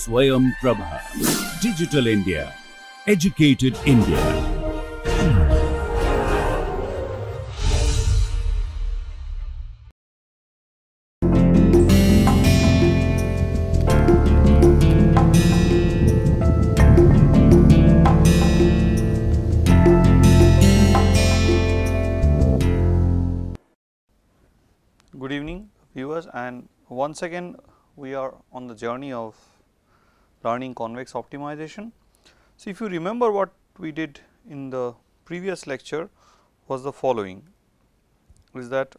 Swayam Prabha. Digital India. Educated India. Good evening viewers, and once again we are on the journey of learning convex optimization. So, if you remember, what we did in the previous lecture was the following, is that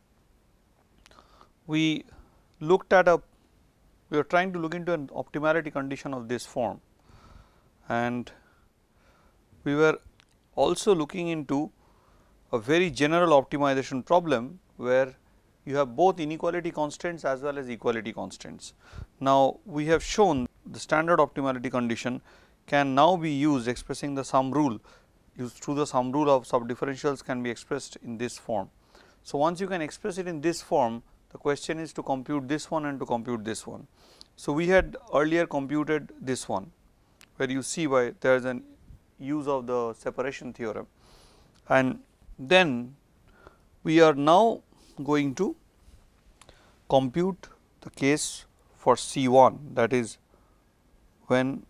we looked at we are trying to look into an optimality condition of this form, and we were also looking into a very general optimization problem where you have both inequality constraints as well as equality constraints. Now, we have shown the standard optimality condition can now be used expressing the sum rule, used through the sum rule of sub differentials can be expressed in this form. So, once you can express it in this form, the question is to compute this one and to compute this one. So, we had earlier computed this one, where you see why there is an use of the separation theorem, and then we are now going to compute the case for C1, that is when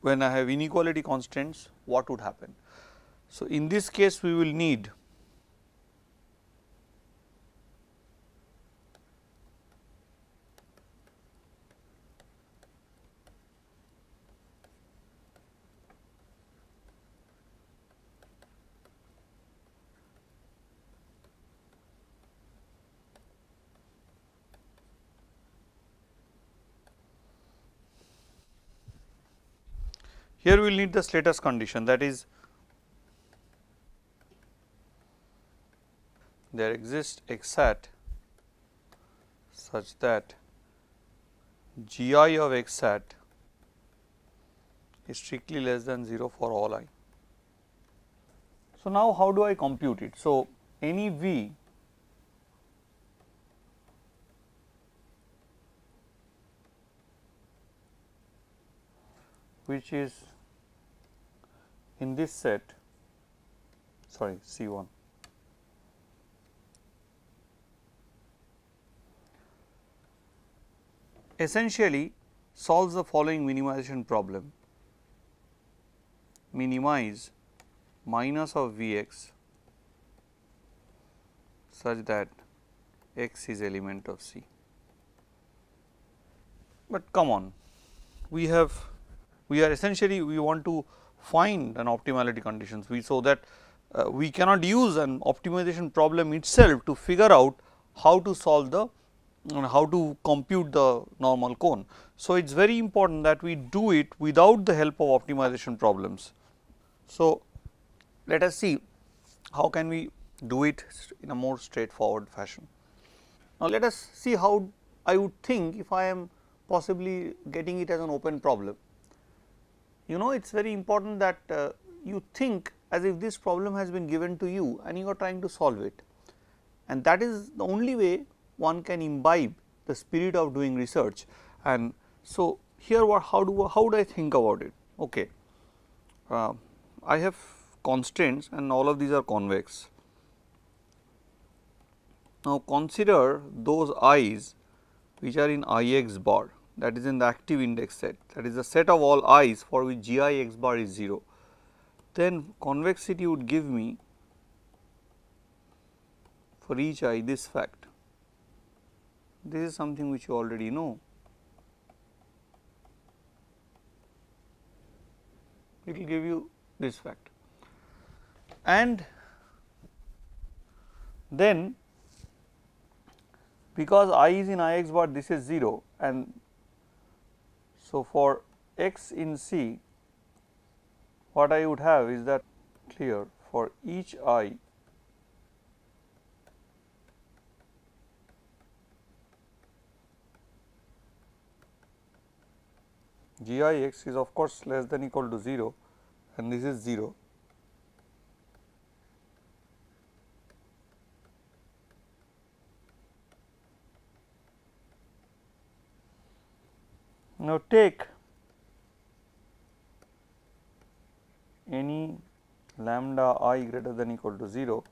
when I have inequality constraints, what would happen. So, in this case we will need here we will need the Slater's condition, that is there exists x hat such that gi of x hat is strictly less than 0 for all I. So, now how do I compute it? So, any v which is in this set, sorry C1, essentially solves the following minimization problem: minimize minus of Vx such that x is element of C. But come on, we want to find an optimality conditions, so that we cannot use an optimization problem itself to figure out how to solve the how to compute the normal cone. So, it is very important that we do it without the help of optimization problems. So, let us see how can we do it in a more straightforward fashion. Now, let us see how I would think if I am possibly getting it as an open problem. You know, it is very important that you think as if this problem has been given to you and you are trying to solve it, and that is the only way one can imbibe the spirit of doing research. And so, here what how do I think about it? Okay, I have constraints and all of these are convex. Now, consider those i's which are in Ix bar, that is in the active index set, that is the set of all i's for which gi x bar is 0, then convexity would give me for each I this fact. This is something which you already know. It will give you this fact, and then because I is in I x bar this is 0, and so, for x in C, what I would have is that clear for each I gi x is of course less than equal to 0 and this is 0. Now, take any lambda I greater than equal to 0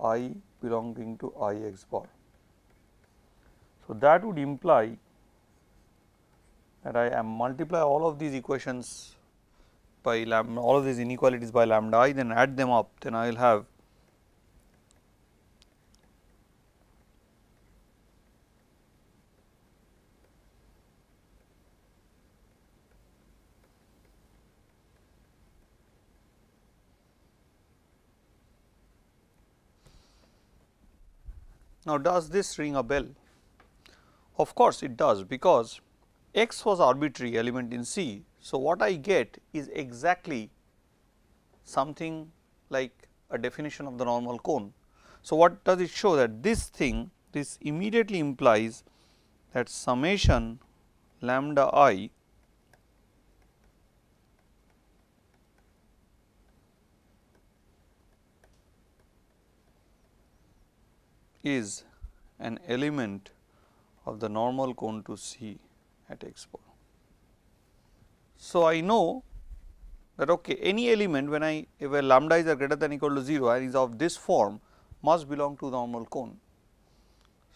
I belonging to I x bar. So, that would imply that I am multiply all of these equations by lambda, all of these inequalities by lambda I, then add them up, then I will have now, does this ring a bell? Of course, it does, because x was arbitrary element in C. So, what I get is exactly something like a definition of the normal cone. So, what does it show? That this thing, this immediately implies that summation lambda I is an element of the normal cone to C at x bar. So, I know that okay, any element when I where lambda is greater than or equal to 0 and is of this form must belong to the normal cone.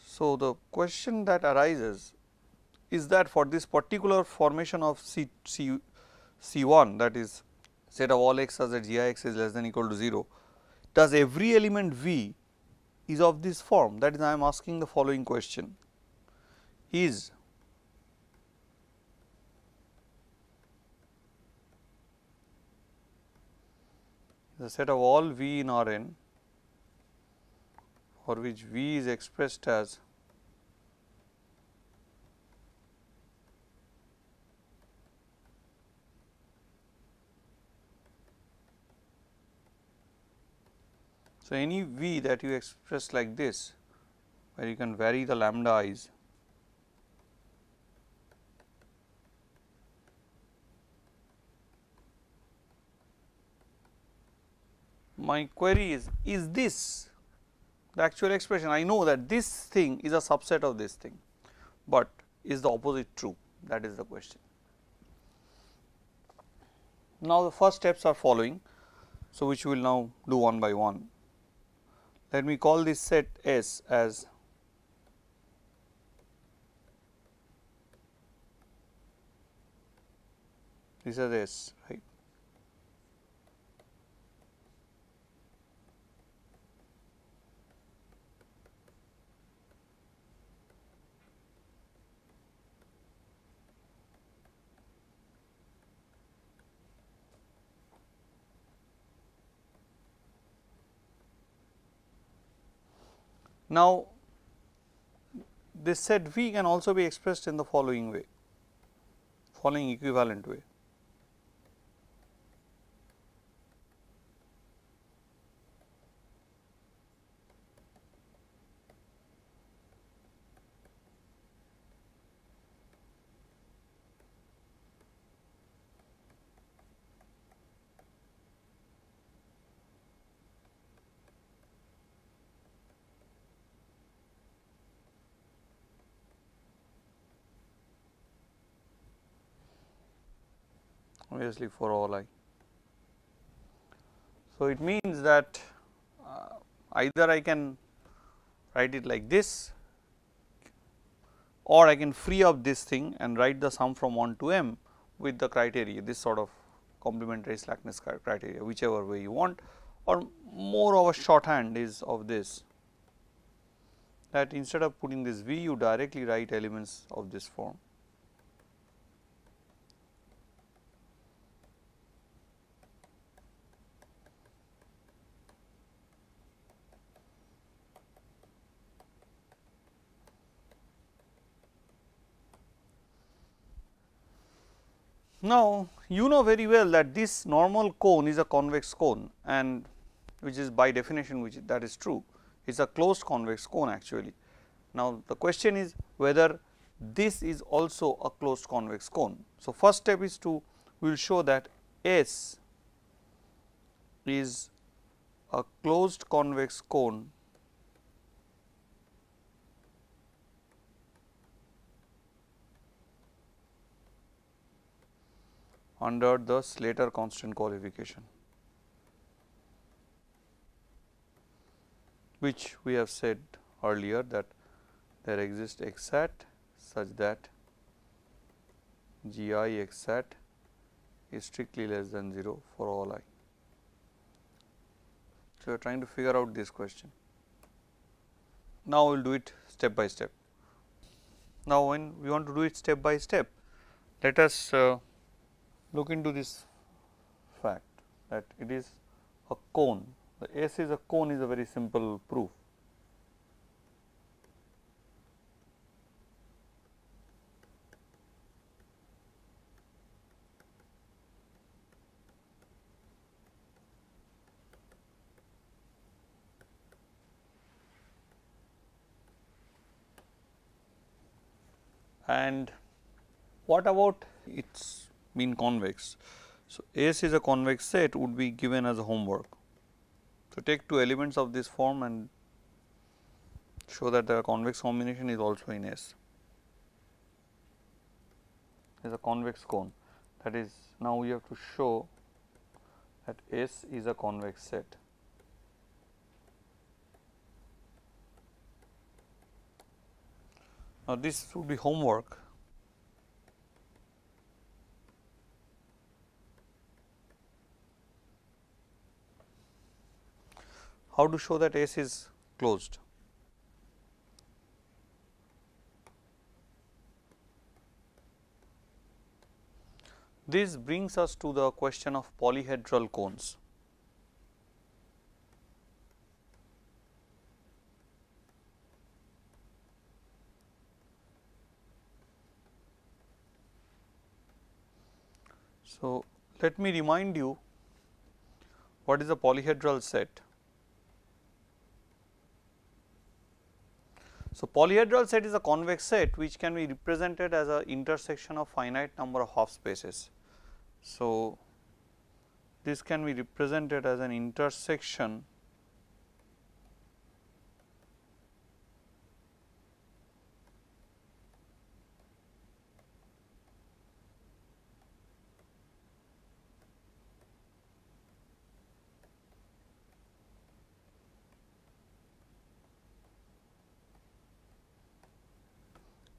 So, the question that arises is that for this particular formation of C1, that is set of all x such that g I x is less than or equal to 0, does every element V is of this form? That is, I am asking the following question: is the set of all V in R n for which V is expressed as so, any V that you express like this, where you can vary the lambda i's, my query is this the actual expression? I know that this thing is a subset of this thing, but is the opposite true? That is the question. Now, the first steps are following, so which we will now do one by one. Let me call this set S as this is S, right. Now, this set V can also be expressed in the following way, following equivalent way. Obviously, for all I. So, it means that either I can write it like this, or I can free up this thing and write the sum from 1 to m with the criteria, this sort of complementary slackness criteria, whichever way you want, or more of a shorthand is of this, that instead of putting this V, you directly write elements of this form. Now, you know very well that this normal cone is a convex cone, and which is by definition, which that is true, it is a closed convex cone actually. Now, the question is whether this is also a closed convex cone. So, first step is to, we will show that S is a closed convex cone under the Slater constant qualification, which we have said earlier that there exists x hat such that gi x hat is strictly less than 0 for all I. So, we are trying to figure out this question. Now, we will do it step by step. Now, when we want to do it step by step, let us look into this fact that it is a cone. The S is a cone is a very simple proof. And what about its mean convex? So, S is a convex set would be given as a homework. So, take two elements of this form and show that the convex combination is also in S. There is a convex cone, that is, now we have to show that S is a convex set. Now, this would be homework. How to show that S is closed? This brings us to the question of polyhedral cones. So, let me remind you what is a polyhedral set. So, polyhedral set is a convex set which can be represented as an intersection of finite number of half spaces. So, this can be represented as an intersection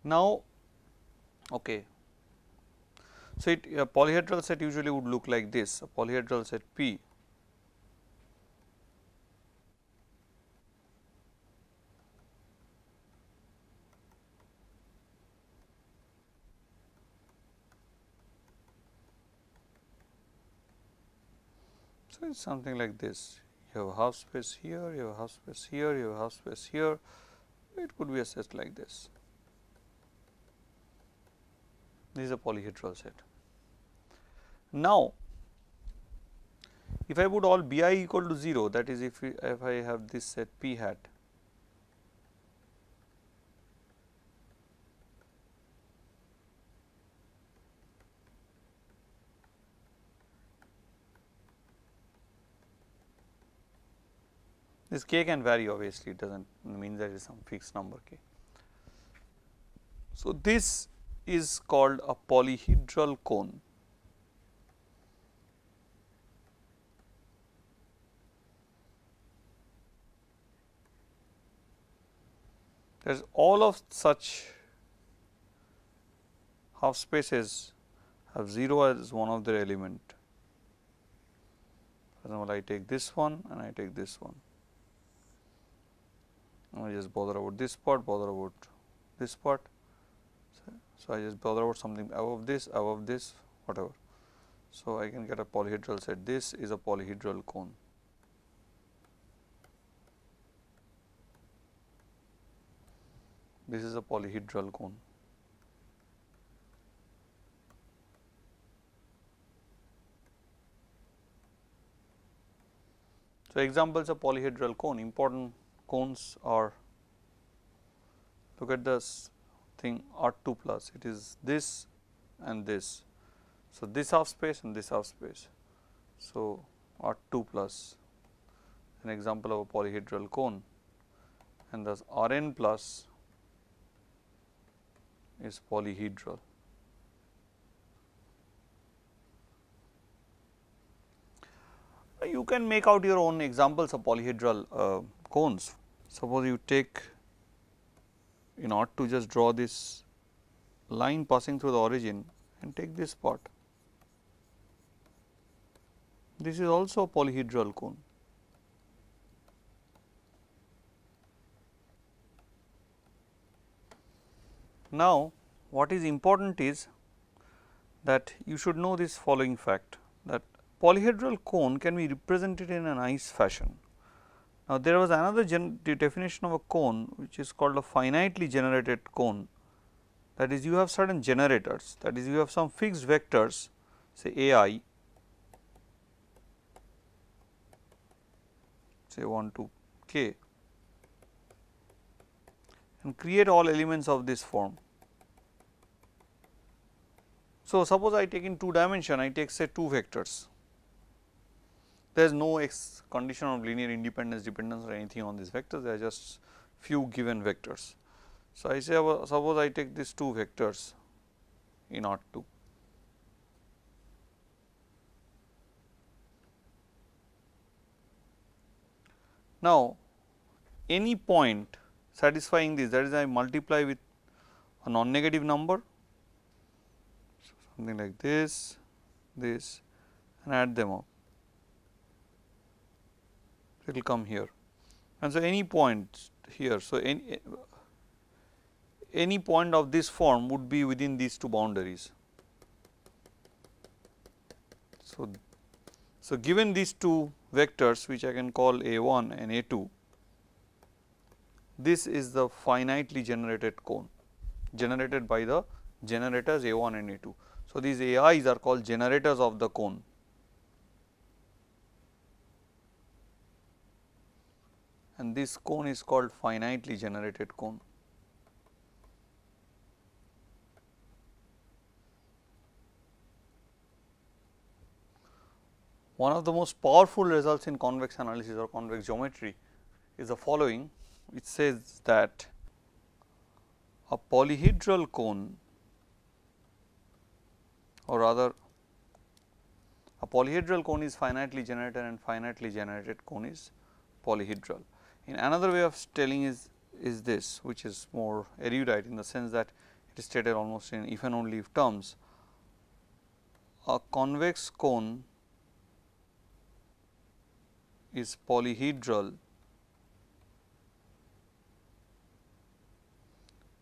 now, okay. So, a polyhedral set usually would look like this, a polyhedral set P. So, it is something like this, you have a half space here, you have a half space here, you have a half space here, it could be a set like this. This is a polyhedral set. Now, if I put all bi equal to 0, that is if I have this set p hat, this k can vary obviously, it does not mean that it is some fixed number k. So, this is called a polyhedral cone. There's all of such half spaces have 0 as one of their element. For example, I take this one and I take this one. I just bother about this part, bother about this part. So, I just bother about something above this, whatever. So, I can get a polyhedral set. This is a polyhedral cone. This is a polyhedral cone. So, examples of polyhedral cone, important cones are, look at this thing R2 plus, it is this and this. So, this half space and this half space. So, R2 plus an example of a polyhedral cone, and thus Rn plus is polyhedral. can make out your own examples of polyhedral cones. Suppose you take, in order to just draw this line passing through the origin, and take this part. This is also a polyhedral cone. Now, what is important is that you should know this following fact, that polyhedral cone can be represented in a nice fashion. Now, there was another definition of a cone which is called a finitely generated cone, that is you have certain generators, that is you have some fixed vectors, say ai, say 1 to k, and create all elements of this form. So, suppose I take in 2 dimension, I take say 2 vectors. There is no X condition of linear independence, dependence or anything on these vectors, they are just few given vectors. So, I say suppose I take these 2 vectors in R2. Now, any point satisfying this, that is I multiply with a non-negative number, so something like this, this, and add them up. It will come here, and so any point here, so any point of this form would be within these 2 boundaries. So given these 2 vectors, which I can call A1 and A2, this is the finitely generated cone generated by the generators A1 and A2. So, these AIs are called generators of the cone. And this cone is called finitely generated cone. One of the most powerful results in convex analysis or convex geometry is the following, which says that a polyhedral cone, or rather a polyhedral cone is finitely generated and finitely generated cone is polyhedral. In another way of telling is this, which is more erudite in the sense that it is stated almost in if and only if terms. A convex cone is polyhedral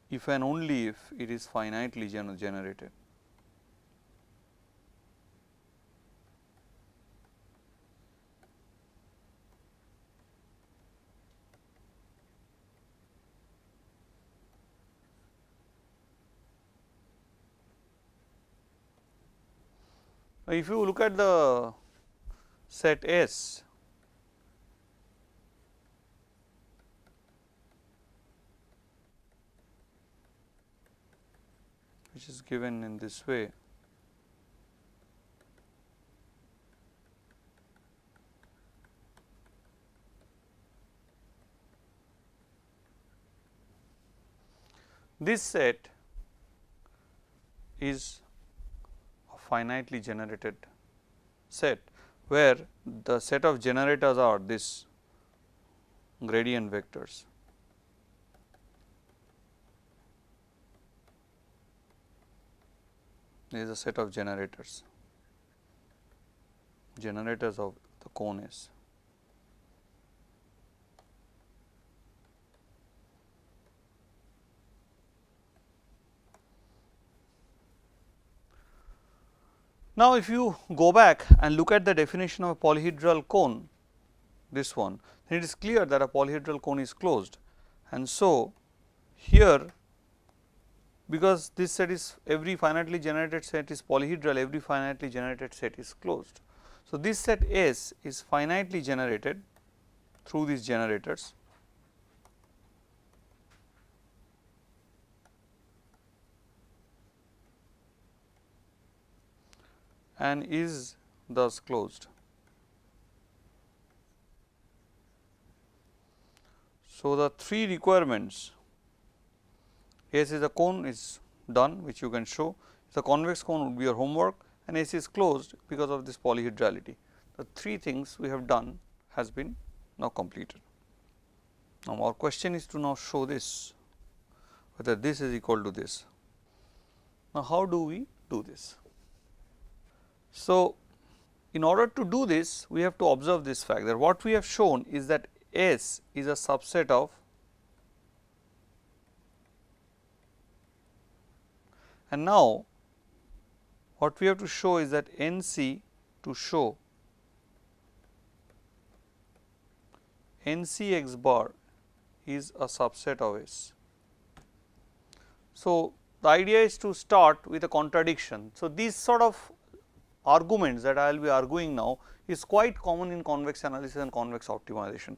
if and only if it is finitely generated. Now, if you look at the set S, which is given in this way, this set is a finitely generated set, where the set of generators are this gradient vectors. There is a set of generators, generators of the cone S. Now, if you go back and look at the definition of a polyhedral cone, this one, then it is clear that a polyhedral cone is closed, and so here, because this set is every finitely generated set is polyhedral, every finitely generated set is closed. So, this set S is finitely generated through these generators, and is thus closed. So, the 3 requirements: S is a cone is done, which you can show, the convex cone would be your homework, and S is closed because of this polyhedrality. the three things we have done has been now completed. Now, our question is to now show this, whether this is equal to this. Now, how do we do this? So, in order to do this, we have to observe this fact that what we have shown is that S is a subset of and now what we have to show is that NC to show NC x bar is a subset of S. So, the idea is to start with a contradiction. So, these sort of arguments that I will be arguing now is quite common in convex analysis and convex optimization.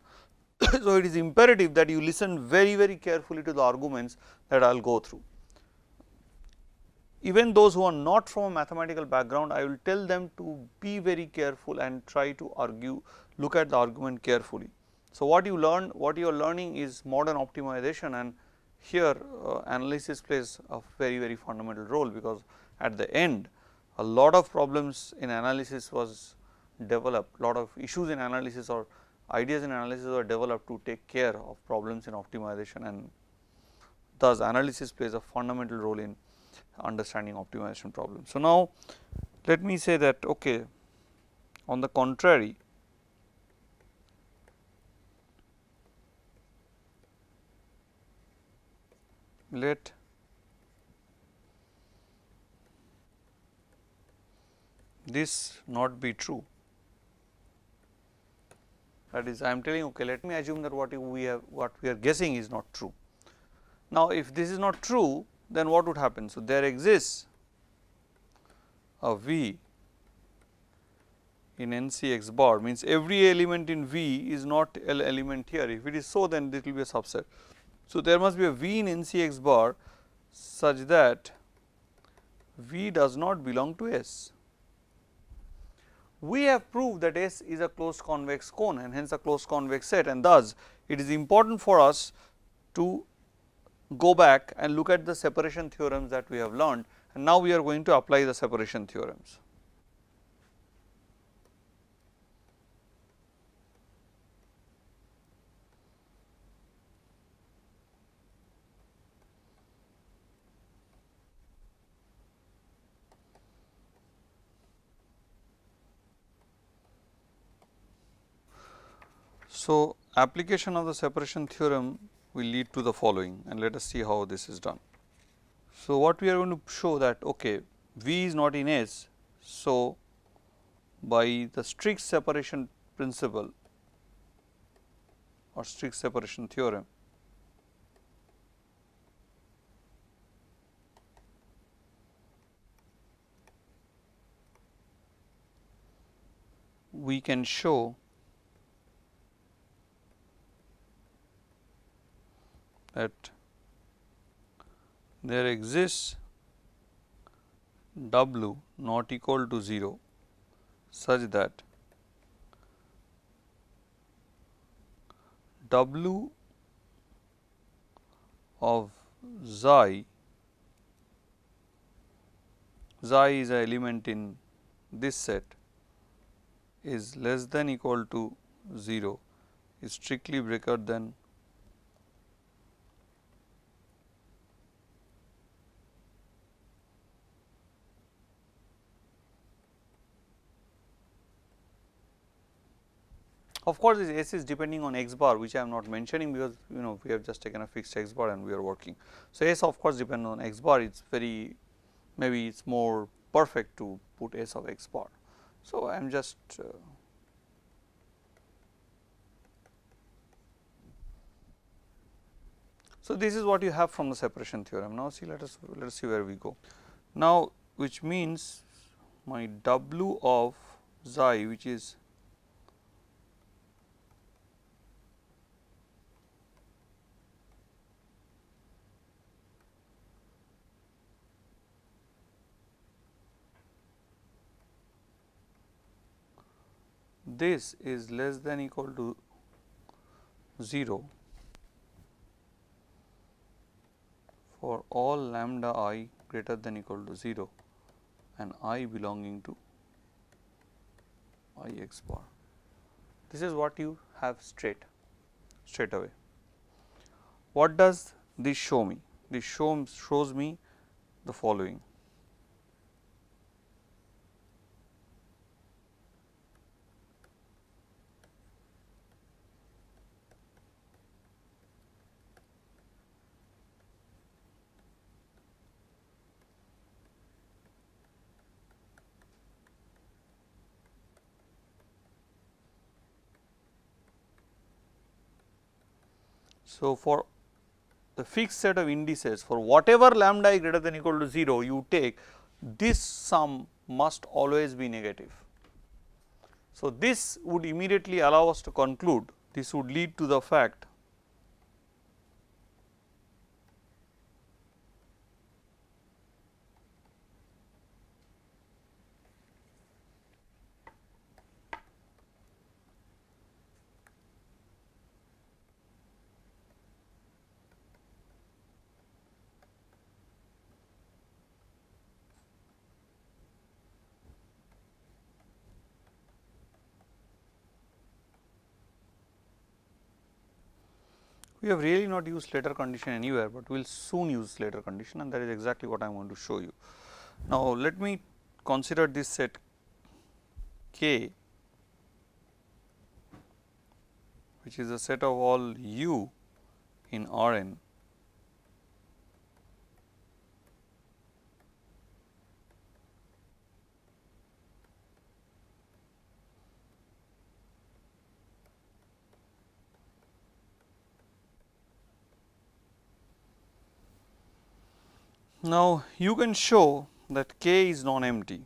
So, it is imperative that you listen very carefully to the arguments that I will go through. Even those who are not from a mathematical background, I will tell them to be very careful and try to argue, look at the argument carefully. So, what you are learning is modern optimization, and here analysis plays a very fundamental role, because at the end a lot of problems in analysis was developed, lot of issues in analysis or ideas in analysis were developed to take care of problems in optimization, and thus analysis plays a fundamental role in understanding optimization problems. So, now let me say that okay, on the contrary, let this not be true. That is, I am telling okay, let me assume that what we are guessing is not true. Now, if this is not true, then what would happen? So, there exists a V in NC x bar, means every element in V is not L element here. If it is so, then this will be a subset. So, there must be a V in NC x bar such that V does not belong to S. We have proved that S is a closed convex cone and hence a closed convex set, and thus it is important for us to go back and look at the separation theorems that we have learned, and now we are going to apply the separation theorems. So, application of the separation theorem will lead to the following, and let us see how this is done. So, what we are going to show that okay, V is not in S. So, by the strict separation principle or strict separation theorem, we can show that there exists W not equal to 0 such that W of xi is an element in this set, is less than equal to 0, is strictly greater than of course, this S is depending on x bar, which I am not mentioning, because you know we have just taken a fixed x bar and we are working. So, S of course depends on x bar, it is very, maybe it is more perfect to put S of x bar. So, I am just so this is what you have from the separation theorem. Now, see let us see where we go. Now, which means my W of xi, which is this, is less than equal to 0 for all lambda I greater than equal to 0 and I belonging to I x bar. This is what you have straight away. What does this show me? This shows me the following. So, for the fixed set of indices, for whatever lambda is greater than or equal to 0, you take this sum must always be negative. So, this would immediately allow us to conclude, this would lead to the fact we have really not used Slater condition anywhere, but we will soon use Slater condition, and that is exactly what I am going to show you. Now, let me consider this set K, which is a set of all u in R n. Now, you can show that K is non-empty.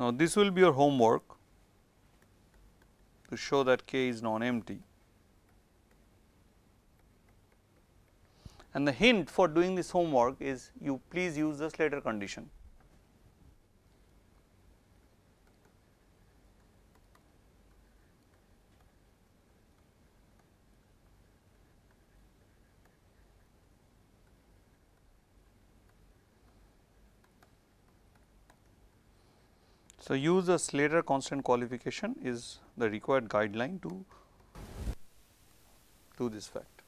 Now, this will be your homework to show that K is non-empty. And the hint for doing this homework is you please use the Slater condition. So, use the Slater constant qualification is the required guideline to do this fact.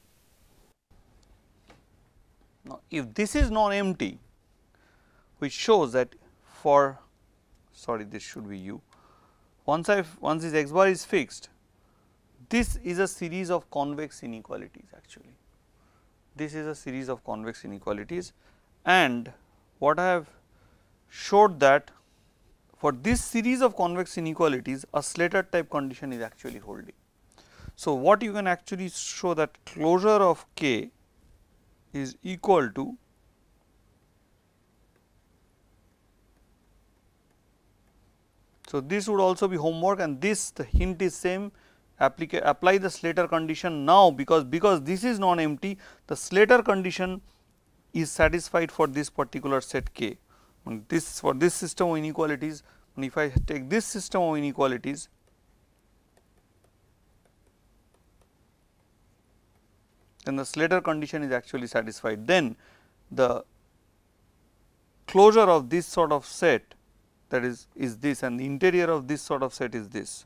Now, if this is non-empty, which shows that for, sorry, this should be u, once this x bar is fixed, this is a series of convex inequalities actually. This is a series of convex inequalities, and what I have showed that for this series of convex inequalities, a Slater type condition is actually holding. So, what you can actually show that closure of K is equal to so, this would also be homework, and this the hint is same, apply the Slater condition now, because this is non-empty, the Slater condition is satisfied for this particular set K. This for this system of inequalities, and if I take this system of inequalities, then the Slater condition is actually satisfied. Then the closure of this sort of set, that is this, and the interior of this sort of set is this.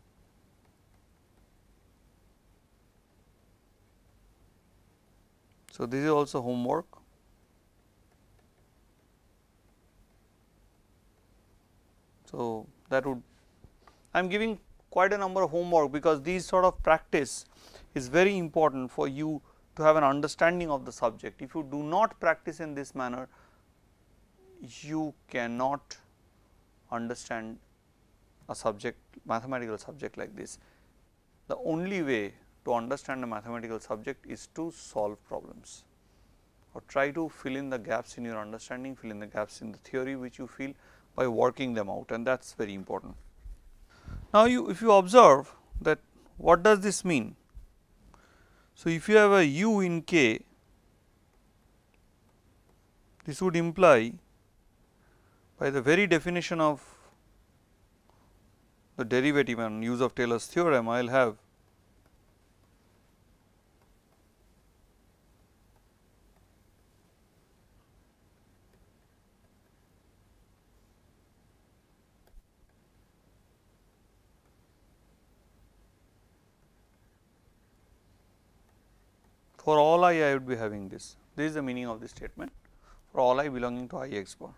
So, this is also homework. So, that would, I am giving quite a number of homework, because these sort of practice is very important for you to have an understanding of the subject. If you do not practice in this manner, you cannot understand a subject, mathematical subject like this. The only way to understand a mathematical subject is to solve problems, or try to fill in the gaps in your understanding, fill in the gaps in the theory which you feel, by working them out, and that is very important. Now, if you observe that what does this mean? So, if you have a u in K, this would imply by the very definition of the derivative and use of Taylor's theorem, I will have for all I would be having this. This is the meaning of this statement, for all I belonging to I x bar.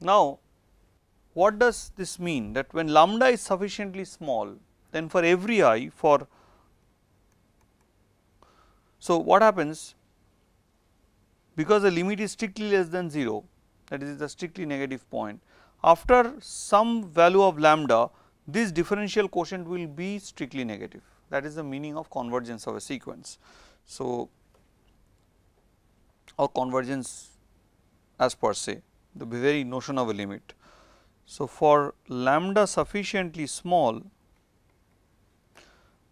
Now, what does this mean? That when lambda is sufficiently small, then for every I for, so what happens, because the limit is strictly less than 0, that is the strictly negative point, after some value of lambda this differential quotient will be strictly negative, that is the meaning of convergence of a sequence. So, or convergence as per se, the very notion of a limit. So, for lambda sufficiently small,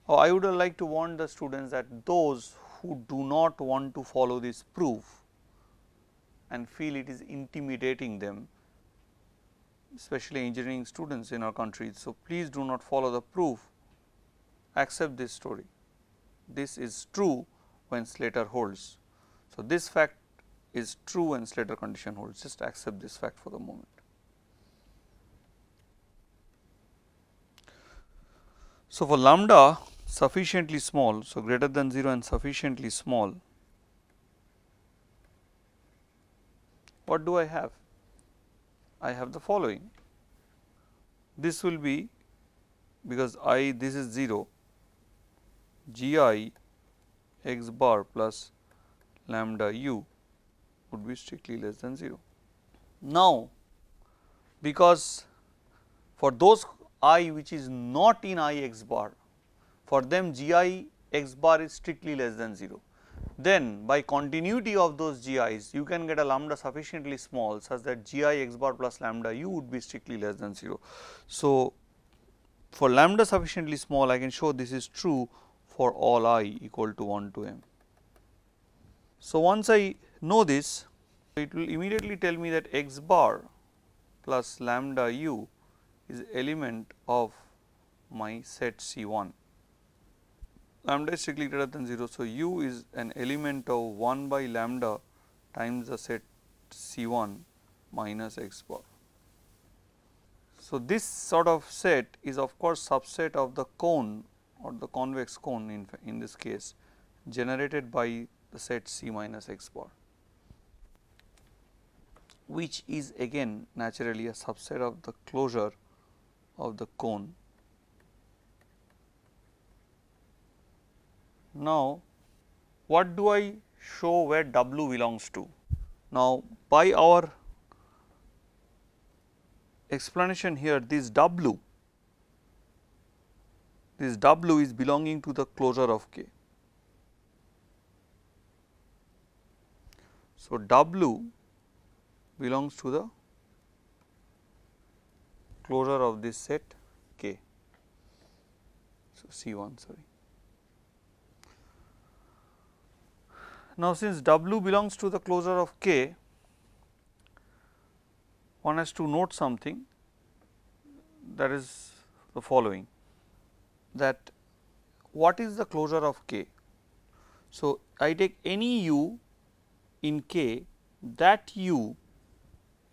I would like to warn the students that those who do not want to follow this proof and feel it is intimidating them, especially engineering students in our country. So, please do not follow the proof, accept this story. This is true when Slater holds. So, this fact is true when Slater condition holds, just accept this fact for the moment. So, for lambda sufficiently small, so greater than 0 and sufficiently small, what do I have? I have the following. This will be, because I this is 0, g I x bar plus lambda u would be strictly less than 0. Now, because for those I which is not in I x bar, for them g I x bar is strictly less than 0. Then by continuity of those g i's you can get a lambda sufficiently small such that g I x bar plus lambda u would be strictly less than 0. So, for lambda sufficiently small I can show this is true for all I equal to 1 to m. So, once I know this, it will immediately tell me that x bar plus lambda u is element of my set C1. Lambda is strictly greater than 0. So, u is an element of 1 by lambda times the set C1 minus x bar. So, this sort of set is of course subset of the cone or the convex cone in this case generated by the set C minus x bar, which is again naturally a subset of the closure of the cone. Now, what do I show where W belongs to? Now, by our explanation here, this W is belonging to the closure of K. So, W belongs to the closure of this set K, so C1, sorry. Now, since W belongs to the closure of K, one has to note something, that is the following, that what is the closure of K? So, I take any u in K, that u,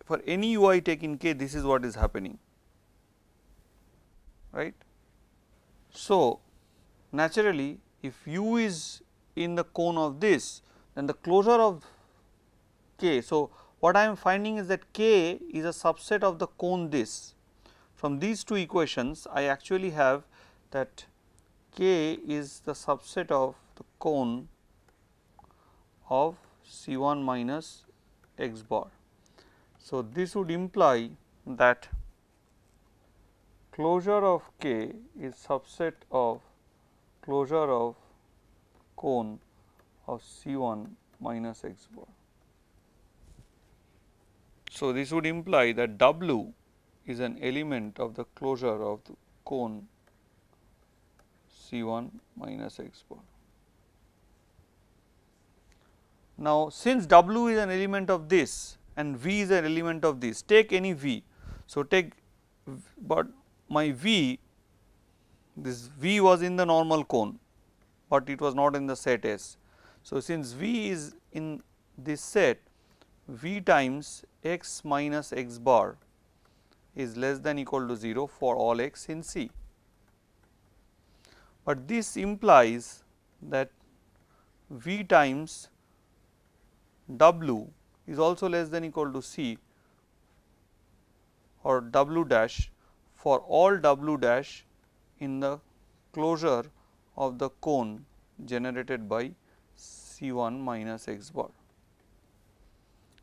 for any u I take in K, this is what is happening, right. So, naturally if u is in the cone of this, then the closure of K. So, what I am finding is that K is a subset of the cone this. From these two equations I actually have that K is the subset of the cone of C1 minus x bar. So, this would imply that closure of K is subset of closure of cone of C1 minus x bar. So, this would imply that W is an element of the closure of the cone C1 minus x bar. Now, since W is an element of this and V is an element of this, take any V. So, take, but my V, this V was in the normal cone, but it was not in the set S. So, since V is in this set, V times x minus x bar is less than equal to 0 for all x in C. but this implies that V times W is also less than equal to C or W dash for all W dash in the closure of the cone generated by C1 minus X bar.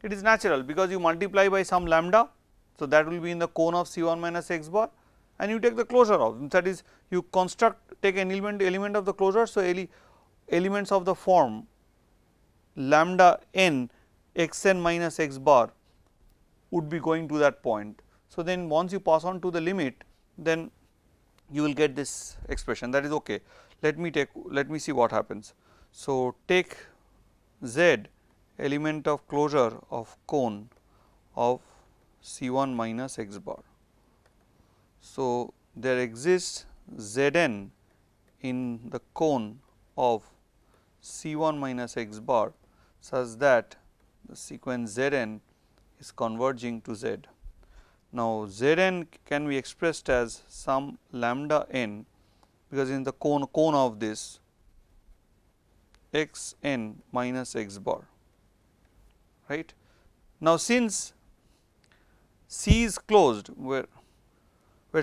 It is natural because you multiply by some lambda. So, that will be in the cone of C1 minus X bar and you take the closure of, that is you construct, take an element of the closure. So, elements of the form lambda n x n minus x bar would be going to that point. So, then once you pass on to the limit, then you will get this expression, that is okay. Let me see what happens. So, take z element of closure of cone of C1 minus x bar. So, there exists Zn in the cone of C1 minus x bar such that the sequence Zn is converging to Z. Now, Zn can be expressed as some lambda n, because in the cone of this x n minus x bar, right. Now, since C is closed, where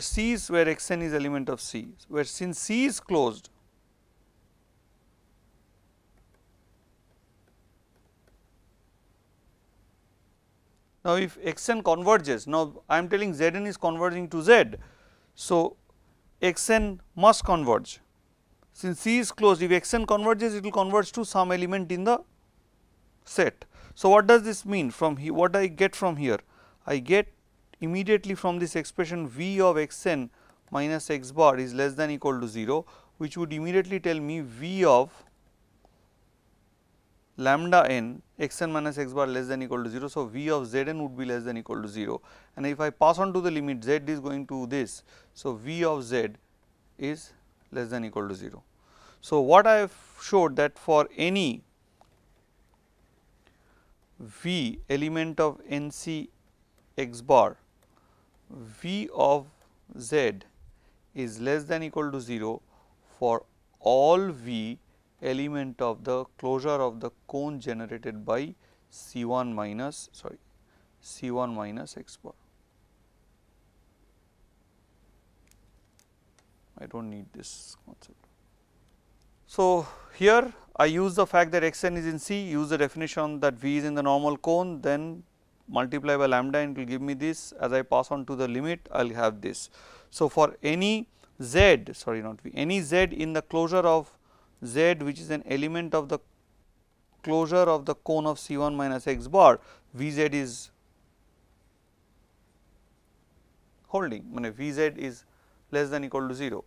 C is, where x n is element of C, where since C is closed, now, if x n converges, now I am telling z n is converging to z. So, x n must converge. Since C is closed, if x n converges, it will converge to some element in the set. So, what does this mean from here? What I get from here? I get immediately from this expression v of x n minus x bar is less than equal to 0, which would immediately tell me v of lambda n x n minus x bar less than equal to 0. So, v of z n would be less than equal to 0, and if I pass on to the limit z is going to this. So, v of z is less than equal to 0. So, what I have showed that for any v element of n c x bar, v of z is less than equal to 0 for all v element of the closure of the cone generated by C1 minus x bar. I do not need this concept. So, here I use the fact that x n is in C, use the definition that v is in the normal cone, then multiply by lambda and it will give me this. As I pass on to the limit, I will have this. So, for any z, sorry not v, any z in the closure of z, which is an element of the closure of the cone of C1 minus x bar, Vz is holding, Vz is less than equal to 0.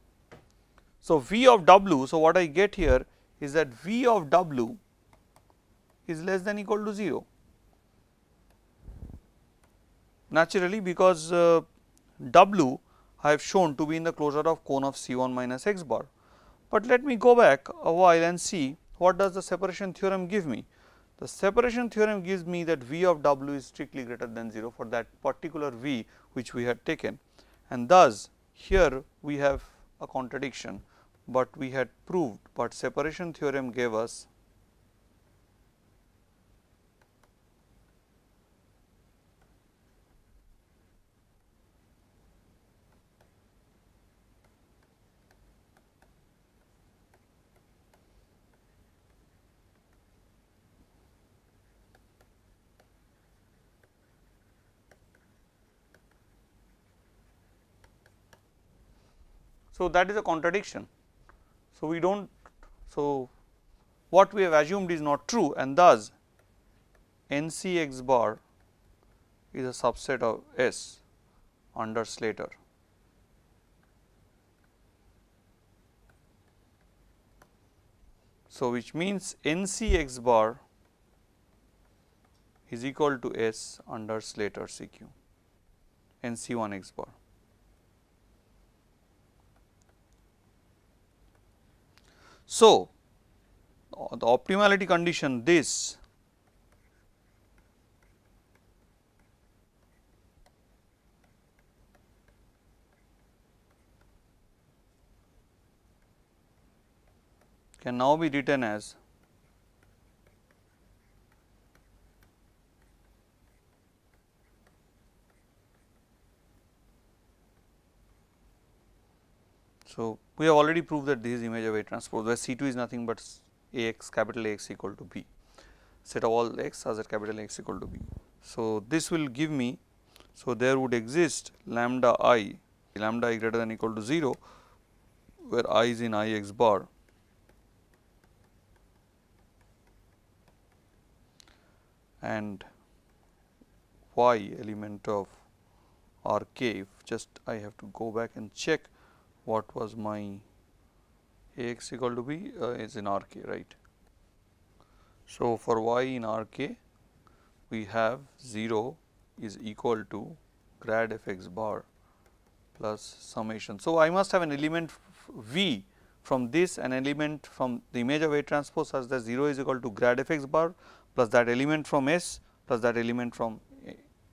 So, V of W, so what I get here is that V of W is less than equal to 0, naturally, because W I have shown to be in the closure of cone of C1 minus x bar. But let me go back a while and see what does the separation theorem give me. The separation theorem gives me that V of W is strictly greater than 0 for that particular V which we had taken, and thus here we have a contradiction, but we had proved, but separation theorem gave us so, that is a contradiction. So, we do not, so what we have assumed is not true, and thus NC x bar is a subset of S under Slater. So, which means NC x bar is equal to S under Slater CQ, NC1 x bar. So, the optimality condition, this can now be written as so, we have already proved that this is image of A transpose where C 2 is nothing but Ax capital Ax equal to B, set of all x such that capital X equal to B. So, this will give me, so there would exist lambda I greater than equal to 0 where I is in I x bar, and y element of R k. If just I have to go back and check what was my A x equal to b is in R k, right. So, for y in R k we have 0 is equal to grad f x bar plus summation. So, I must have an element v from this, an element from the image of A transpose such that 0 is equal to grad f x bar plus that element from S plus that element from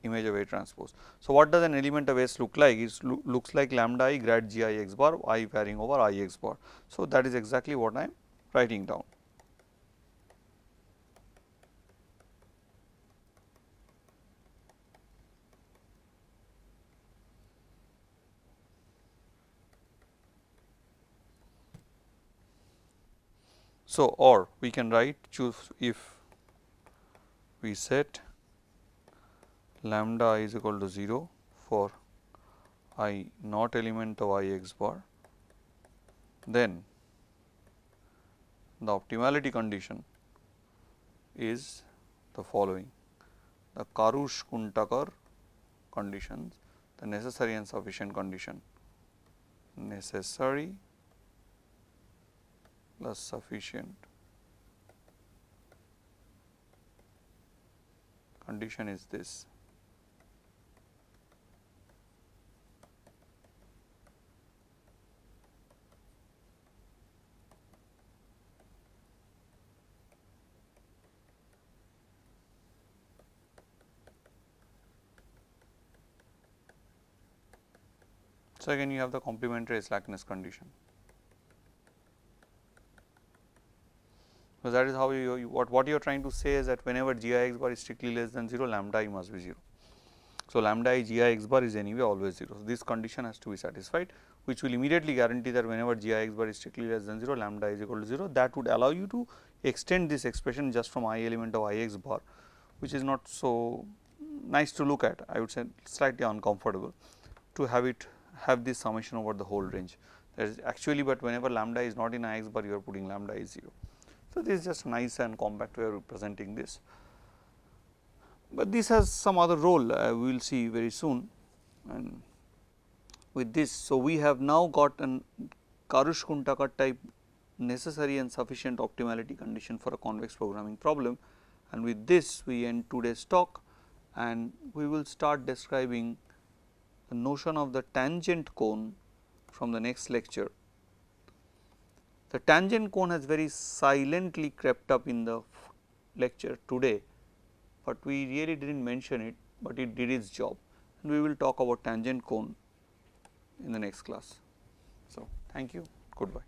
image of A transpose. So, what does an element of S look like? It looks like lambda I grad g I x bar, I varying over I x bar. So, that is exactly what I am writing down. So, or we can write choose if we set lambda I is equal to 0 for I not element of I x bar, then the optimality condition is the following: the Karush-Kuhn-Tucker conditions, the necessary and sufficient condition, necessary plus sufficient condition is this. So, again you have the complementary slackness condition. So, that is how you what you are trying to say is that whenever g I x bar is strictly less than 0, lambda I must be 0. So, lambda I g I x bar is anyway always 0. So, this condition has to be satisfied, which will immediately guarantee that whenever g I x bar is strictly less than 0, lambda is equal to 0. That would allow you to extend this expression just from I element of I x bar, which is not so nice to look at. I would say slightly uncomfortable to have this summation over the whole range. That is actually, but whenever lambda is not in I x bar, you are putting lambda is 0. So, this is just nice and compact way of representing this, but this has some other role we will see very soon. And with this, so we have now got an Karush-Kuhn-Tucker type necessary and sufficient optimality condition for a convex programming problem, and with this we end today's talk, and we will start describing the notion of the tangent cone from the next lecture. The tangent cone has very silently crept up in the lecture today, but we really did not mention it, but it did its job, and we will talk about tangent cone in the next class. So, thank you, goodbye.